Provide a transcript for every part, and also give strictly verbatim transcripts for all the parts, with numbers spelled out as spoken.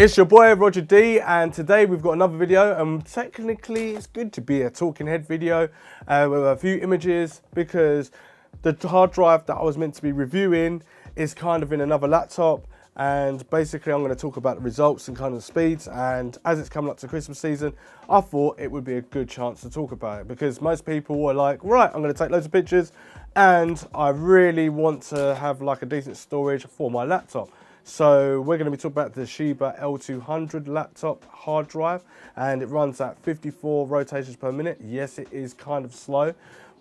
It's your boy Roger D, and today we've got another video, and technically it's good to be a talking head video uh, with a few images, because the hard drive that I was meant to be reviewing is kind of in another laptop, and basically I'm going to talk about the results and kind of speeds. And as it's coming up to Christmas season, I thought it would be a good chance to talk about it, because most people are like, right, I'm going to take loads of pictures and I really want to have like a decent storage for my laptop. So we're going to be talking about the Toshiba L two hundred laptop hard drive, and it runs at fifty-four rotations per minute. Yes, it is kind of slow,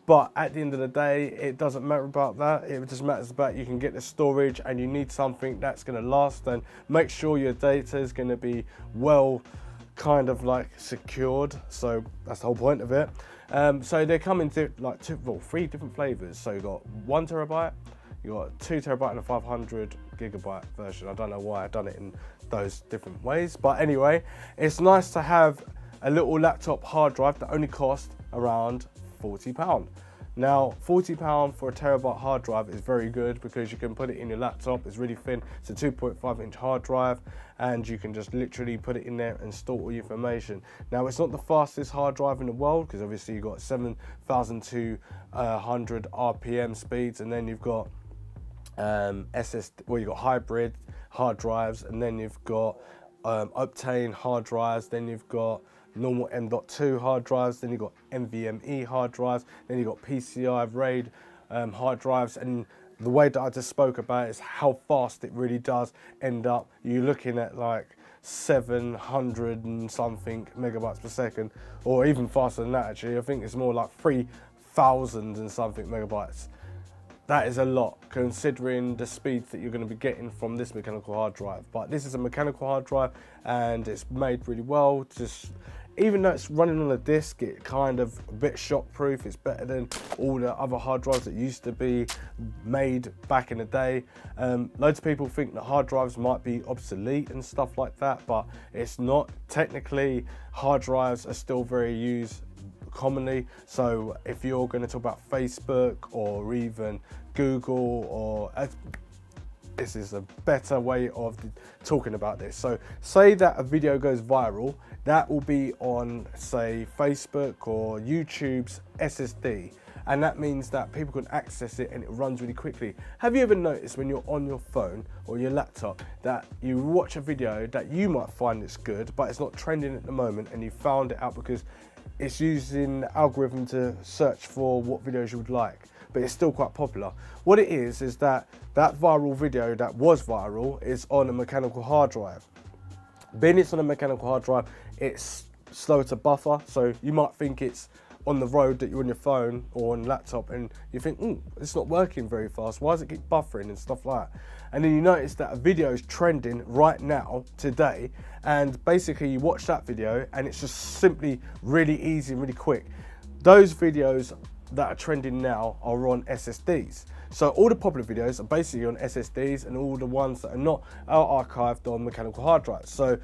but at the end of the day, it doesn't matter about that. It just matters about you can get the storage, and you need something that's going to last and make sure your data is going to be well kind of like secured. So that's the whole point of it. Um, so they come into like two, well, three different flavors. So you got one terabyte, you got two terabyte and a five hundred gigabyte version. I don't know why I've done it in those different ways, but anyway, it's nice to have a little laptop hard drive that only costs around forty pound. Now forty pound for a terabyte hard drive is very good, because you can put it in your laptop. It's really thin. It's a two point five inch hard drive, and you can just literally put it in there and store all your information. Now it's not the fastest hard drive in the world, because obviously you've got seven thousand two hundred R P M speeds, and then you've got um S S D, well, you've got hybrid hard drives, and then you've got um Optane hard drives, then you've got normal M dot two hard drives, then you've got N V M E hard drives, then you've got P C I RAID um, hard drives. And the way that I just spoke about is how fast it really does end up. You're looking at like seven hundred and something megabytes per second, or even faster than that actually. I think it's more like three thousand and something megabytes. That is a lot, considering the speeds that you're going to be getting from this mechanical hard drive. But this is a mechanical hard drive, and it's made really well. Just even though it's running on a disc, it kind of a bit shockproof. It's better than all the other hard drives that used to be made back in the day. Um, loads of people think that hard drives might be obsolete and stuff like that, but it's not. Technically, hard drives are still very used commonly. So if you're going to talk about Facebook or even Google, or uh, this is a better way of talking about this. So say that a video goes viral, that will be on say Facebook or YouTube's S S D, and that means that people can access it and it runs really quickly. Have you ever noticed when you're on your phone or your laptop that you watch a video that you might find it's good, but it's not trending at the moment, and you found it out because it's using the algorithm to search for what videos you would like, but it's still quite popular? What it is, is that that viral video that was viral is on a mechanical hard drive. Being it's on a mechanical hard drive, it's slow to buffer. So you might think it's on the road that you're on your phone or on laptop, and you think, mm, it's not working very fast. Why does it keep buffering and stuff like that? And then you notice that a video is trending right now, today, and basically you watch that video and it's just simply really easy and really quick. Those videos that are trending now are on S S Ds. So all the popular videos are basically on S S Ds, and all the ones that are not are archived on mechanical hard drives. So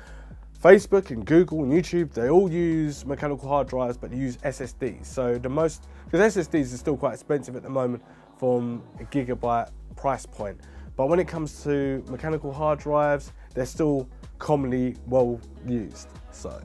Facebook and Google and YouTube, they all use mechanical hard drives, but they use S S Ds. So the most, because S S Ds are still quite expensive at the moment from a gigabyte price point. But when it comes to mechanical hard drives, they're still commonly well used, so.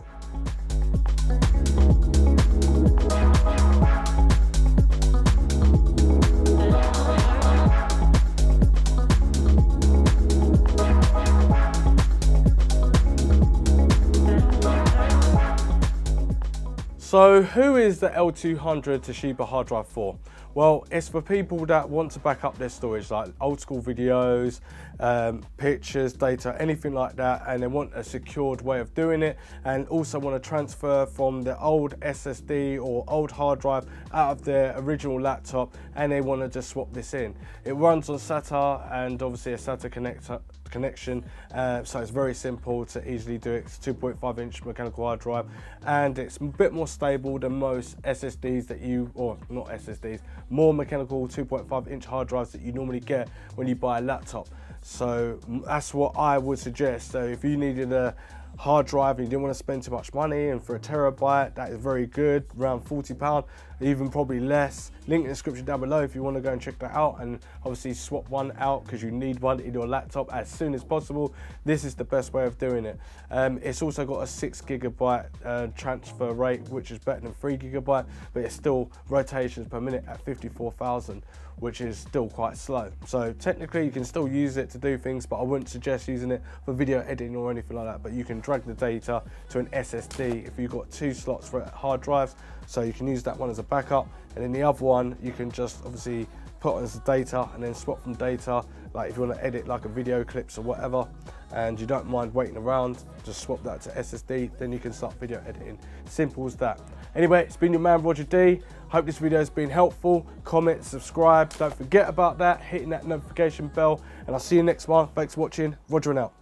So who is the L two hundred Toshiba hard drive for? Well, it's for people that want to back up their storage, like old school videos, um, pictures, data, anything like that, and they want a secured way of doing it, and also want to transfer from the old S S D or old hard drive out of their original laptop, and they want to just swap this in. It runs on SATA, and obviously a SATA connector, connection, uh, so it's very simple to easily do it. It's a two point five inch mechanical hard drive, and it's a bit more stable than most S S Ds that you, or not S S Ds, more mechanical two point five inch hard drives that you normally get when you buy a laptop. So that's what I would suggest. So if you needed a hard drive and you didn't want to spend too much money, and for a terabyte, that is very good, around forty pound. even probably less. Link in the description down below if you want to go and check that out, and obviously swap one out because you need one in your laptop as soon as possible. This is the best way of doing it. Um, it's also got a six gigabyte uh, transfer rate, which is better than three gigabyte, but it's still rotations per minute at fifty-four thousand, which is still quite slow. So technically you can still use it to do things, but I wouldn't suggest using it for video editing or anything like that. But you can drag the data to an S S D if you've got two slots for hard drives, so you can use that one as a backup, and then the other one you can just obviously put on as the data and then swap from data, like if you want to edit like a video clips or whatever and you don't mind waiting around, just swap that to S S D, then you can start video editing. Simple as that. Anyway, it's been your man Roger D. Hope this video has been helpful. Comment, subscribe, don't forget about that, hitting that notification bell, and I'll see you next one. Thanks for watching. Roger and out.